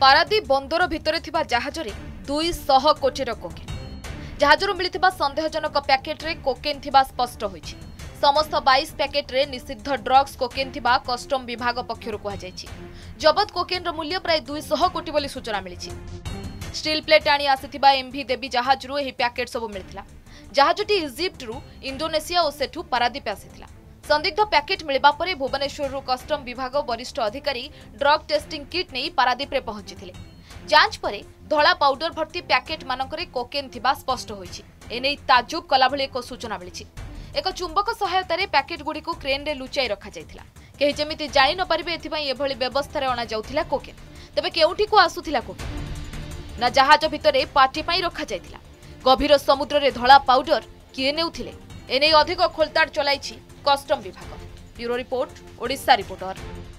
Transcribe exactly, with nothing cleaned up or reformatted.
पारादीप बंदर भितर थिबा जहाजरे दो सौ कोटीर कोकेन जहाजरु मिलिथिबा संदेहजनक पैकेट्रे कोकेन थिबा स्पष्ट होइछि। समस्त बाईस पैकेट्रे निषिद्ध ड्रग्स कोकेन थिबा कस्टम विभाग पक्षरु कहा जायछि। जबत कोकेनर मूल्य प्राय दो सौ कोटी बोली सूचना मिलिछि। स्टील प्लेट आनी आसिथिबा एमवी देवी जहाजरु एही पैकेट सब मिलिथिला। जहाजटी इजिप्ट रु इंडोनेशिया और सेठु पारादीप आसिथिला। संदिग्ध पैकेट मिलबा परे भुवनेश्वर रु कस्टम विभाग वरिष्ठ अधिकारी ड्रग टेस्टिंग किट नै पारादीप रे पहुंचीथिले। जांच परे धला पाउडर भर्ती पैकेट मानकरे कोकेन थिबा स्पष्ट होइछि। एनै ताजुब कला भले एको सूचना मिलिछि। एक चुंबक सहायतार पैकेट गुडी को क्रेन रे लुचाई रखा जायथिला। केहि जेमिति जाई न परिबे एथिबाई एभली व्यवस्था रे अना जाउथिला कोकेन। तबे केउठी को आसुथिला कोकेन ना जहाज भितरे पार्टी पाई रखा जायथिला। गभीर समुद्र रे धला पाउडर किए नेउथिले एनै अधिक खोलताड़ चलाइछि कस्टम विभाग। Bureau report, Odisha reporter.